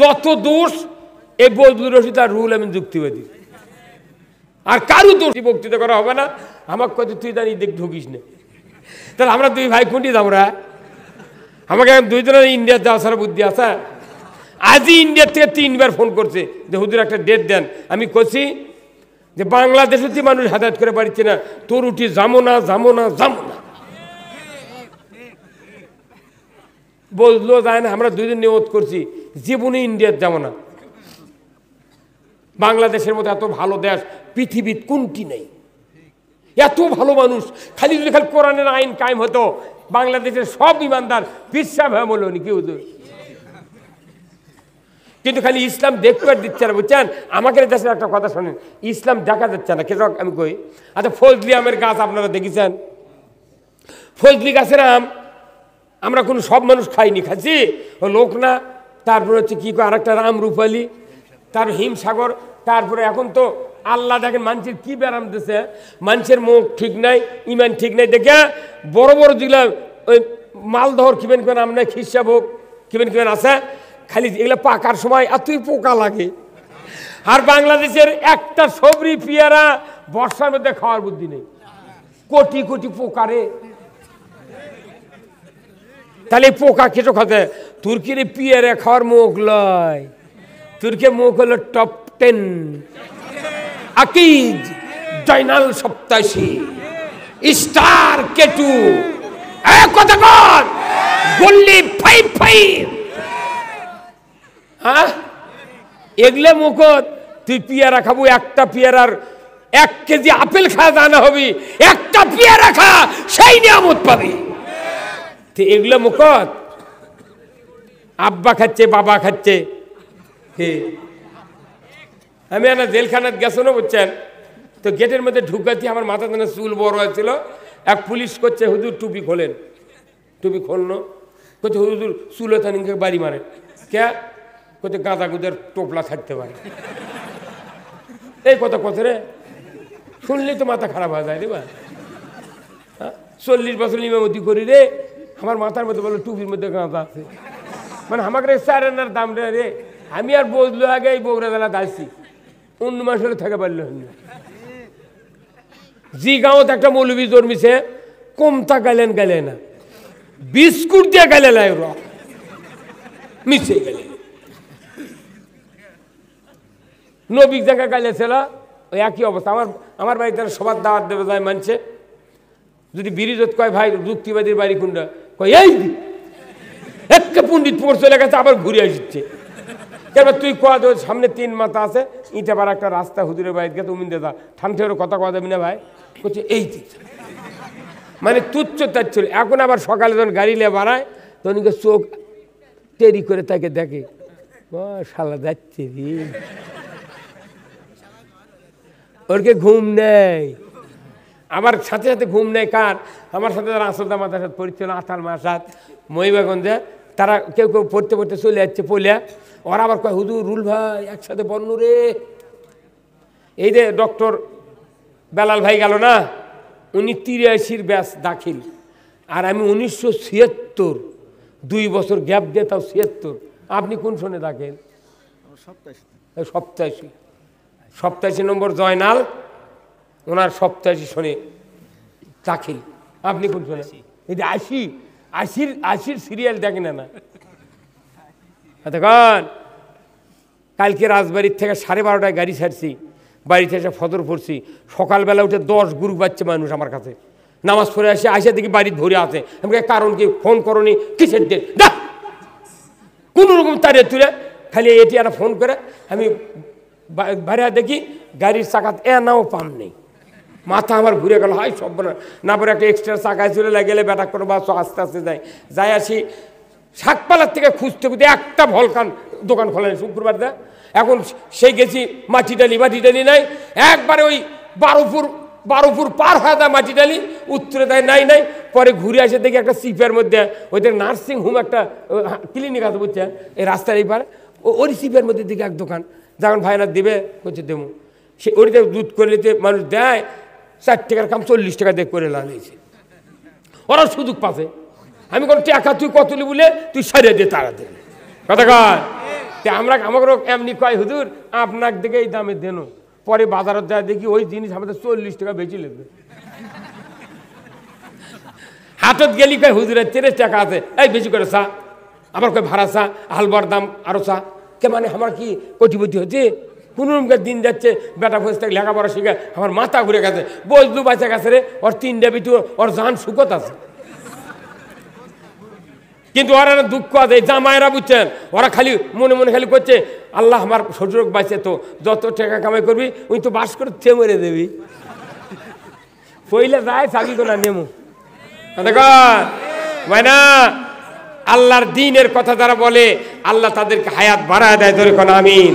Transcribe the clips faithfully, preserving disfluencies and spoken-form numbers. যত দোষ এই বজলুর রশিদ আর রুহুল আমিন যুক্তিবাদী আর কারো দোষ বক্তৃতা করা হবে না আমাকে কত তুই জানি দেখ ঢুকিস না তাহলে আমরা দুই ভাই কোনটি যাব রা আমাকে দুই জনের ইন্ডিয়া যাওয়ার সারা বুদ্ধি আছে আজই ইন্ডিয়া থেকে তিনবার ফোন করছে যে হুজুর একটা ডেট দেন আমি কইছি যে বাংলাদেশে তি মানুষ হাদায়াত করে পারিছে না তোর উঠি যামো না যামো না যামো না বজলু যায় না আমরা দুই দিন নিয়ত করছি জীবনে ইন্ডিয়া যাব না বাংলাদেশের মতো এত ভালো দেশ পৃথিবীর কোনটি নেই এত ভালো মানুষ খালি যদি খালি কোরআনের আইন কায়েম হতো বাংলাদেশের সব ইমানদার বিশ্বাস হয় বলো নাকি হুজুর কিন্তু খালি ইসলাম দেখতে দিচ্ছে না বুঝছেন আমাকে দেশের একটা কথা শুনেন ইসলাম দেখা যাচ্ছে না কেন আমি কই আচ্ছা ফজলি আমের গাছ আপনারা দেখেছেন ফজলি গাছের আম আমরা কোন সব মানুষ খাইনি খাচ্ছি ও লোক না তারপরে হচ্ছে কি কয় আরেকটা রাম রূপালী তার হিমসাগর তারপরে এখন তো আল্লাহ দেখেন মানুষের কি ব্যারাম দিয়েছে মানুষের মুখ ঠিক নাই ইমান ঠিক নাই দেখে বড় বড় যেগুলা ওই মালদহর কিবেন কিবেন আমরা খিসাব হোক কিবেন কিবেন আছে খালি এগুলো পাকার সময় এতই পোকা লাগে আর বাংলাদেশের একটা সবরি পেয়ারা বর্ষার মধ্যে খাওয়ার বুদ্ধি নেই কোটি কোটি পোকারে তাহলে পোকা কেটো খাতে তুর্কির পিয়ারে খাওয়ার মুখ লয় তুর্কি মুখ হলো টপ টেন আকিজ জয়নাল সপ্তাশী স্টার কেটু কথা কর গল্লি ফাই ফাই হ্যাঁ এগুলো মুখত তুই পিয়ারা খাবো একটা পিয়ারার এক কেজি আপেল খাওয়া জানা হবি একটা পিয়ারা খা সেই নিয়ামত পাবি এগুলো মুখত আব্বা খাচ্ছে বাবা খাচ্ছে আমি না জেলখানাত গেছো না বুঝছেন তো গেটের মধ্যে ঢুকাতে আমার মাথা যেন চুল বড় হয়েছিল এক পুলিশ করছে হুজুর টুপি খোলেন টুপি খোলনো করছে হুজুর চুল তানিকে বাড়ি মারে কে কোথায় গাঁদা গুদের টোপলা ছাড়তে পারে এই কথা কথা রে শুনলে তো মাথা খারাপ হয়ে যায় রে বা চল্লিশ বছর ইমামতি করি রে আমার মাথার মধ্যে বলো টুপির মধ্যে গাঁদা আছে মানে আমাকে সারেনার দাম রে রে আমি আর বজলু আগে এই বগুড়া জেলা দাঁড়ছি অন্য মাস হলে থাকা পারল জি গাঁওতে একটা মৌলবী জন্মিছে কমতা গেলেন গেলে না বিস্কুট দিয়ে গেলে নাই রক মিশে গেলে নবিক জায়গা গেলে ছেলা ওই একই অবস্থা আমার আমার বাড়িতে সবার দাওয়াত দেবে যায় মানছে যদি বিরিজত কয় ভাই যুক্তিবাদীর বাড়ি কোনটা কয় এই একটা পণ্ডিত পড় চলে গেছে আবার ঘুরে আসছে এবার তুই কোয়া দো সামনে তিন মাথা আছে ইটা আবার একটা রাস্তা হুজুরের বাড়িতে গেছে উমিন দাদা ঠান্ডেরও কথা কওয়া যাবি না ভাই বলছে এই মানে তুচ্ছ তার ছিল এখন আবার সকালে যখন গাড়ি নিয়ে বাড়ায় তখন চোখ টেরি করে তাকে দেখে ও শালা যাচ্ছে রে ওরকে ঘুম নেই আমার সাথে সাথে ঘুম নেই কার আমার সাথে যারা আসলদা মাথার সাথে পড়ছিল আঠার মাস হাত মহিমাগঞ্জে তারা কেউ কেউ পড়তে পড়তে চলে যাচ্ছে পলিয়া ওরা আবার কয় হুজুর রুল ভাই একসাথে বর্ণ রে এই যে ডক্টর বেলাল ভাই গেল না উনি তিরাশির ব্যাস দাখিল আর আমি উনিশশো ছিয়াত্তর দুই বছর গ্যাপ দিয়ে তাও ছিয়াত্তর আপনি কোন শোনে দাখিল সপ্তাশি সপ্তাশি নম্বর জয়নাল ওনার সপ্তাশি শোনে দাখিল আপনি কোন শোনে এই যে আশি আশির আশির সিরিয়াল দেখে না না দেখুন কালকে রাজবাড়ির থেকে সাড়ে বারোটায় গাড়ি ছাড়ছি বাড়িতে এসে ফদর পড়ছি সকালবেলা উঠে দশ গ্রুপ বাচ্চা মানুষ আমার কাছে নামাজ পড়ে আসে আসে দেখি বাড়ির ভরে আছে আমাকে কারণ কি ফোন করনি কিসের ডেট না কোনো রকম তারে তুলে খালি এটি আর ফোন করে আমি বাইরে দেখি গাড়ির চাকাত এ নাও পাম নেই মাথা আমার ঘুরে গেল হাই সব না পরে একটা এক্সট্রা চাকায় চলে গেলে ব্যাটা করে বা আস্তে আস্তে যায় যাই আসি শাকপালার থেকে খুঁজতে খুঁজতে একটা ভলকান দোকান খোলেন শুক্রবার দেয় এখন সেই গেছি মাটি ডালি মাটি ডালি নাই একবারে ওই বারোপুর বারোপুর পার হয়ে দেয় মাটি ডালি উত্তরে দেয় নাই নাই পরে ঘুরে আসে দেখি একটা সিপের মধ্যে ওইদের নার্সিং হোম একটা ক্লিনিক আছে বুঝছেন এই রাস্তার এই পারে ওই সিপের মধ্যে দিকে এক দোকান যখন ভাইরা দেবে হচ্ছে দেবো সে ওইটা দুধ করে নিতে মানুষ দেয় ষাট টাকার কাম চল্লিশ টাকা দিয়ে করে লাগিয়েছে ওরা সুযোগ পাচ্ছে আমি কোনো টাকা তুই কত বলে তুই সারিয়ে দে তারা দে কথা তে আমরা আমাগো এমনি কয় হুজুর আপনার দিকে এই দামে দেন পরে বাজারে যায় দেখি ওই জিনিস আমাদের চল্লিশ টাকা বেচি লাগবে হাতত গেলি কয় হুজুরের তেত্রিশ টাকা আছে এই বেশি করে চা আবার কয় ভাড়া চা হালবার দাম আরো চা কে মানে আমার কি কোটিপতি হচ্ছে কোনরমকার দিন যাচ্ছে বেটা ফস্তাক লেখাপড়া শিখে আমার মাথা ঘুরে গেছে বজলু বাচ্চা কাছে রে ওর তিনটা বিটু ওর জান সুকত আছে কিন্তু ওরা দুঃখ আছে জামাইরা বুঝছেন ওরা খালি মনে মনে খালি করছে আল্লাহ আমার শরীরক বাঁচে তো যত টাকা কামাই করবি ওই তো বাস করে থে মেরে দেবি পয়লা যায় সাগি গোনা নেমু দেখো মানা আল্লাহর দ্বীনের কথা যারা বলে আল্লাহ তাদেরকে হায়াত বাড়ায় দেয় ধরে কোন আমিন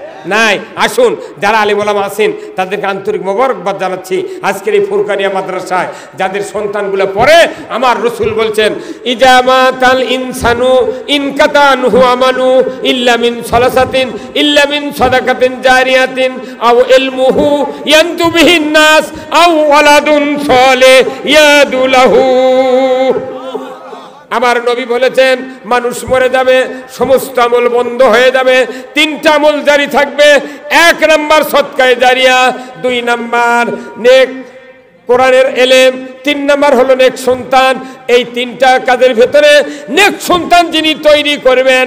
নাই আসুন যারা আলেম ওলামা আছেন তাদেরকে আন্তরিক মোবারকবাদ জানাচ্ছি আজকের এই ফুরকানিয়া মাদ্রাসায় যাদের সন্তানগুলো পড়ে আমার রাসূল বলেন ইজা মাতাল ইনসানু ইনকাতানহু আমালু ইল্লা মিন সালাসাতিন ইল্লা মিন সাদাকাতিন জারিয়াতিন আও ইলমুহু ইয়ানতু বিহিন নাস আও ওয়ালাদুন সালেহ ইয়াদু লাহু আমার নবী বলেছেন মানুষ মরে যাবে সমস্ত আমল বন্ধ হয়ে যাবে তিনটা আমল জারি থাকবে এক নাম্বার সদকায়ে জারিয়া দুই নাম্বার নেক কোরআনের ইলম তিন নাম্বার হলো নেক সন্তান এই তিনটা কাজের ভিতরে নেক সন্তান যিনি তৈরি করবেন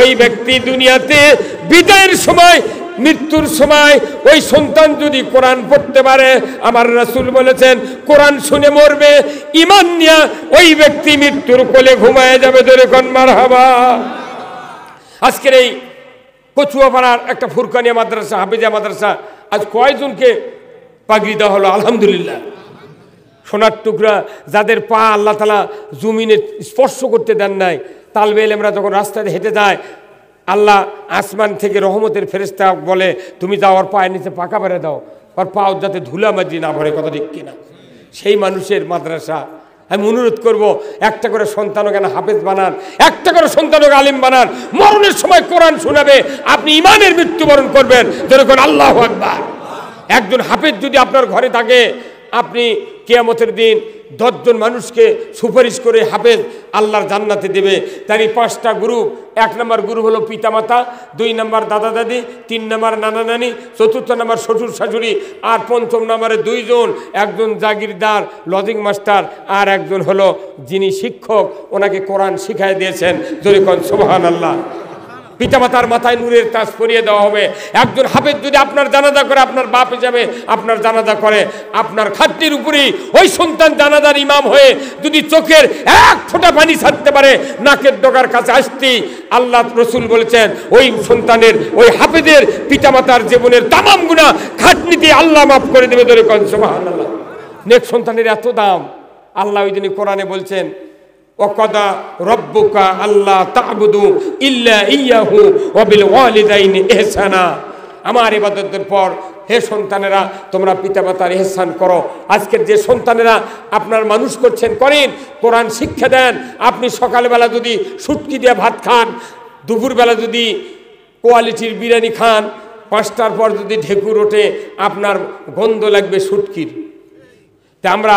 ওই ব্যক্তি দুনিয়াতে বিদায়ের সময় মৃত্যুর সময় ওই সন্তান যদি কোরআন পড়তে পারে আমার রাসূল বলেছেন কোরআন শুনে মরবে ঈমান নিয়া ওই ব্যক্তি মৃত্যুর কোলে ঘুমায় যাবে ধরে কোন মারহাবা আজকের এই কচুয়াপাড়ার একটা ফুরকানিয়া মাদ্রাসা হাফেজিয়া মাদ্রাসা আজ কয়জনকে পাগড়ি দেওয়া হলো আলহামদুলিল্লাহ সোনার টুকরা যাদের পা আল্লাহ তাআলা জমিনে স্পর্শ করতে দেন নাই তালবে ইলমরা যখন রাস্তায় হেঁটে যায় আল্লাহ আসমান থেকে রহমতের ফেরেশতা বলে তুমি যাও ওর পায়ের নিচে পাকা বেড়ে দাও ওর পাও যাতে ধুলা মাঝি না ভরে কথা ঠিক কিনা সেই মানুষের মাদ্রাসা আমি অনুরোধ করব একটা করে সন্তান ওখানে হাফেজ বানান একটা করে সন্তান ওকে আলিম বানান মরণের সময় কোরআন শোনাবে আপনি ইমানের মৃত্যুবরণ করবেন যেরকম আল্লাহু আকবার একজন হাফেজ যদি আপনার ঘরে থাকে আপনি কিয়ামতের দিন দশ জন মানুষকে সুপারিশ করে হাফেজ আল্লাহর জান্নাতে দেবে তারই পাঁচটা গ্রুপ এক নম্বর গ্রুপ হলো পিতামাতা দুই নম্বর দাদা দাদি তিন নম্বর নানা নানি চতুর্থ নম্বর শ্বশুর শাশুড়ি আর পঞ্চম নম্বরে দুইজন একজন জাগিরদার লজিং মাস্টার আর একজন হলো যিনি শিক্ষক ওনাকে কোরআন শিখাই দিয়েছেন জোরে কোন সুবহানাল্লাহ পিতামাতার মাথায় নূরের তাজ পরিয়ে দেওয়া হবে একজন হাফেজ যদি আপনার জানাজা করে আপনার বাপ হিসাবে আপনার জানাজা করে আপনার খাতির উপরেই ওই সন্তান জানাজার ইমাম হয়ে যদি চোখের এক ফোঁটা পানি ছাড়তে পারে নাকের ডগার কাছে আসতেই আল্লাহ রাসূল বলেছেন ওই সন্তানের ওই হাফেজের পিতামাতার জীবনের তামাম গুনাহ খাটনিতে আল্লাহ মাফ করে দেবে ধরে কোন সুবহানাল্লাহ নেক সন্তানের এত দাম আল্লাহ ওই দিন কোরআনে বলছেন وقضى ربك الله تعبد إلا إياه وبالوالدين إحسانا আমার ইবাদতের পর হে সন্তানেরা তোমরা পিতামাতার ইহসান করো আজকে যে সন্তানেরা আপনার মানুষ করছেন করেন কোরআন শিক্ষা দেন আপনি সকালবেলা যদি শুটকি দিয়ে ভাত খান দুপুরবেলা যদি কোয়ালিটির বিরিয়ানি খান পাঁচটার পর যদি ঢেকুর ওঠে আপনার গন্ধ লাগবে শুটকির তা আমরা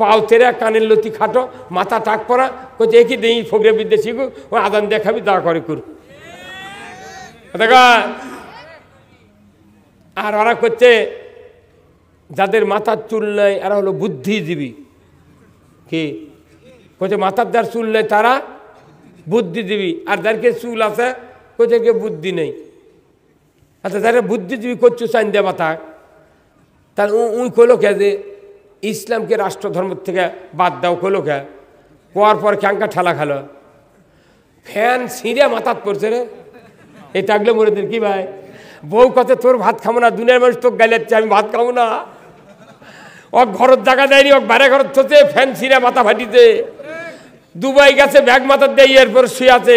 পাও তেরা কানের লতি খাটো মাথা টাক পরা কোথায় একই দেই ফোগরে বিদ্যা শিখু ও আদান দেখাবি দা করে কুর আর ওরা করছে যাদের মাথার চুল নেই এরা হলো বুদ্ধিজীবী কি কোথায় মাথার যার চুল নেই তারা বুদ্ধিজীবী আর যারকে চুল আছে কোথায় বুদ্ধি নেই আচ্ছা যারা বুদ্ধিজীবী করছো চান দে মাথা তার উই কলো কে যে ইসলামকে রাষ্ট্রধর্ম থেকে বাদ দাও কলো কে কোয়ার পর ক্যাঙ্কা ঠালা খালো ফ্যান ছিঁড়ে মাথাত পড়ছে রে এই টাকলে মরে দিন কি ভাই বউ কথা তোর ভাত খাবো না দুনিয়ার মানুষ তোর গাইলেছে আমি ভাত খাবো না ও ঘরত জায়গা দেয়নি ও বাইরে ঘরত চলছে ফ্যান ছিঁড়ে মাথা ফাটিতে দুবাই গেছে ব্যাগ মাথার দেয় এরপর শুয়ে আছে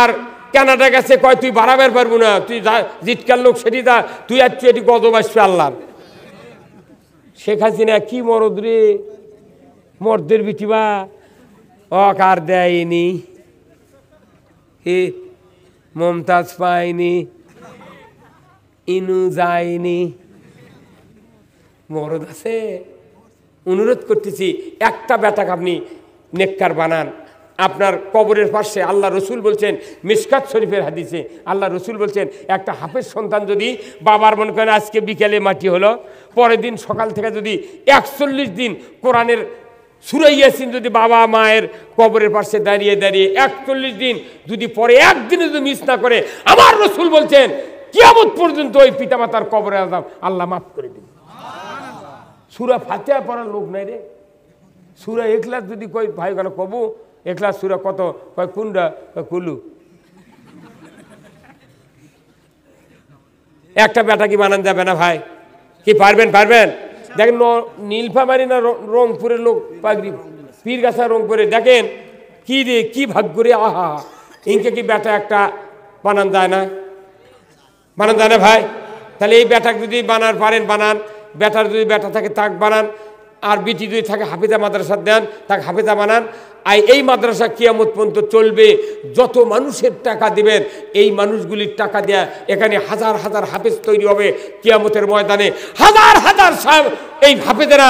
আর কানাডা কাছে কয় তুই বাড়াবার পারবো না তুই জিতকার লোক সেটি দা তুই আচ্ছু এটি গজব আসবে আল্লাহ শেখ হাসিনা কি মরদ রে মরদের বিটিবা অকার দেয়নি হে মমতাজ পায়নি ইনু যায়নি মরদ আছে অনুরোধ করতেছি একটা ব্যাটাক আপনি নেককার বানান আপনার কবরের পাশে আল্লাহ রসুল বলছেন মিশকাত শরীফের হাদিসে আল্লাহ রসুল বলছেন একটা হাফেজ সন্তান যদি বাবার মনে করেন আজকে বিকেলে মাটি হলো পরের দিন সকাল থেকে যদি একচল্লিশ দিন কোরআনের সূরা ইয়াসিন যদি বাবা মায়ের কবরের পাশে দাঁড়িয়ে দাঁড়িয়ে একচল্লিশ দিন যদি পরে একদিনে যদি মিস না করে আমার রসুল বলছেন কিয়ামত পর্যন্ত ওই পিতামাতার কবরে আযাব আল্লাহ মাফ করে দিন সূরা ফাতিহা পড়ার লোক নাই রে সূরা ইখলাস যদি কই ভাই কেন কবু ইখলাস সূরা কত কয় কুন্ডা কয় কুলু একটা ব্যাটা কি বানান যাবে না ভাই কি পারবেন পারবেন দেখেন নীলফামারী না রংপুরের লোক পাগড়ি পীরগাছা রংপুরে দেখেন কি রে কি ভাগ্য রে আহা ইনকে কি ব্যাটা একটা বানান যায় না বানান যায় না ভাই তাহলে এই ব্যাটা যদি বানার পারেন বানান ব্যাটার যদি ব্যাটা থাকে তাক বানান আর বিটি যদি থাকে হাফিজা মাদ্রাসা দেন তাক হাফিজা বানান আর এই মাদ্রাসা কিয়ামত পর্যন্ত চলবে যত মানুষের টাকা দিবেন এই মানুষগুলির টাকা দেয়া এখানে হাজার হাজার হাফেজ তৈরি হবে কিয়ামতের ময়দানে হাজার হাজার এই হাফেজেরা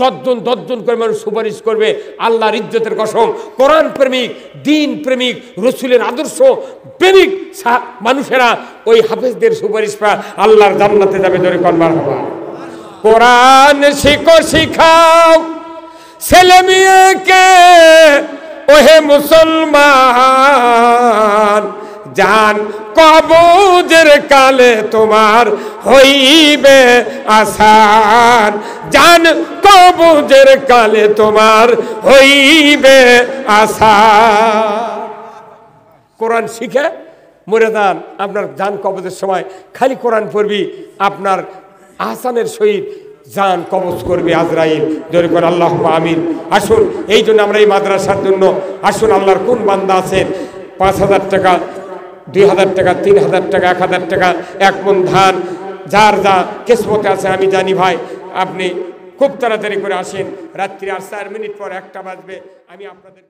দশজন দশজন করে মানুষ সুপারিশ করবে আল্লাহর ইজ্জতের কসম কোরআন প্রেমিক দিন প্রেমিক রসুলের আদর্শ প্রেমিক মানুষেরা ওই হাফেজদের সুপারিশ পা আল্লাহর জান্নাতে যাবে ধরে কনবার হওয়া কোরআন শিখো শিখাও ছেলে মেয়েকে ওহে মুসলমান জান কবুজের কালে তোমার হইবে আসান জান কবুজের কালে তোমার হইবে আসান কোরআন শিখে মরে যান আপনার জান কবজের সময় খালি কোরআন পড়বি আপনার আহসানের সহিত জান কবজ করবে আজরাইল জোরে করে আল্লাহুম্মা আমিন আসুন এই জন্য আমরা এই মাদ্রাসার জন্য আসুন আল্লাহর কোন বান্দা আছেন পাঁচ হাজার টাকা দুই হাজার টাকা তিন হাজার টাকা এক হাজার টাকা এক মন ধান যার যা কিসমতে আছে আমি জানি ভাই আপনি খুব তাড়াতাড়ি করে আসেন রাত্রি আর চার মিনিট পর একটা বাজবে আমি আপনাদের